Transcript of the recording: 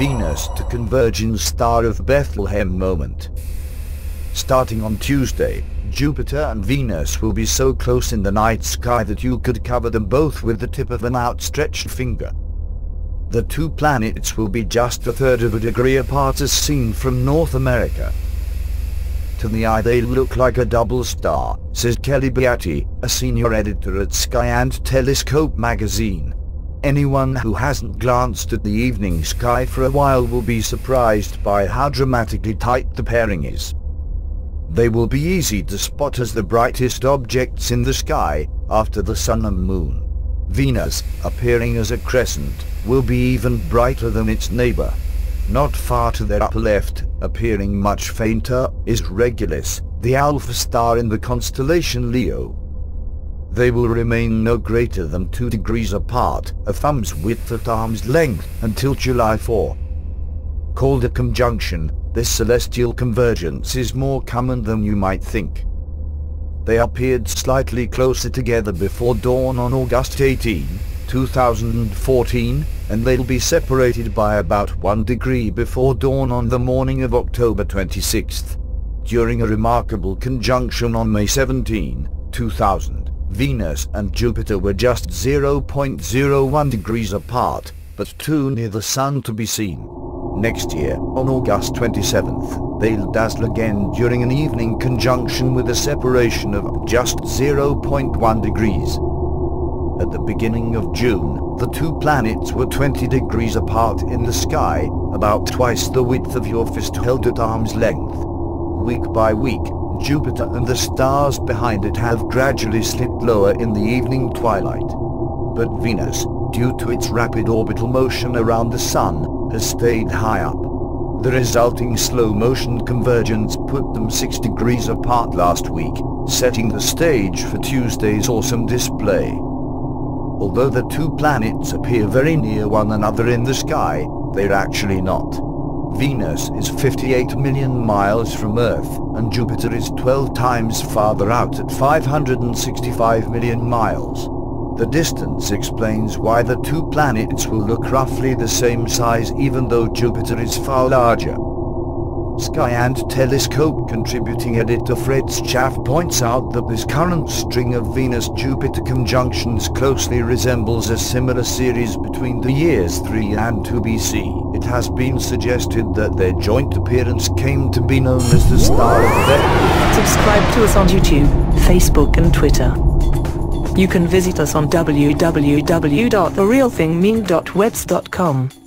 Venus to converge in Star of Bethlehem moment. Starting on Tuesday, Jupiter and Venus will be so close in the night sky that you could cover them both with the tip of an outstretched finger. The two planets will be just a third of a degree apart as seen from North America. To the eye they look like a double star, says Kelly Beatty, a senior editor at Sky and Telescope magazine. Anyone who hasn't glanced at the evening sky for a while will be surprised by how dramatically tight the pairing is. They will be easy to spot as the brightest objects in the sky, after the Sun and Moon. Venus, appearing as a crescent, will be even brighter than its neighbor. Not far to their upper left, appearing much fainter, is Regulus, the alpha star in the constellation Leo. They will remain no greater than 2 degrees apart, a thumb's width at arm's length, until July 4. Called a conjunction, this celestial convergence is more common than you might think. They appeared slightly closer together before dawn on August 18, 2014, and they'll be separated by about 1 degree before dawn on the morning of October 26. During a remarkable conjunction on May 17, 2000, Venus and Jupiter were just 0.01 degrees apart, but too near the Sun to be seen. Next year, on August 27th, they'll dazzle again during an evening conjunction with a separation of just 0.1 degrees. At the beginning of June, the two planets were 20 degrees apart in the sky, about twice the width of your fist held at arm's length. Week by week, Jupiter and the stars behind it have gradually slipped lower in the evening twilight. But Venus, due to its rapid orbital motion around the Sun, has stayed high up. The resulting slow motion convergence put them 6 degrees apart last week, setting the stage for Tuesday's awesome display. Although the two planets appear very near one another in the sky, they're actually not. Venus is 58 million miles from Earth, and Jupiter is 12 times farther out at 565 million miles. The distance explains why the two planets will look roughly the same size even though Jupiter is far larger. Sky and Telescope contributing editor Fred Schaff points out that this current string of Venus-Jupiter conjunctions closely resembles a similar series between the years 3 and 2 BC. It has been suggested that their joint appearance came to be known as the Star of Bethlehem. Subscribe to us on YouTube, Facebook and Twitter. You can visit us on www.therealthingmeme.webs.com.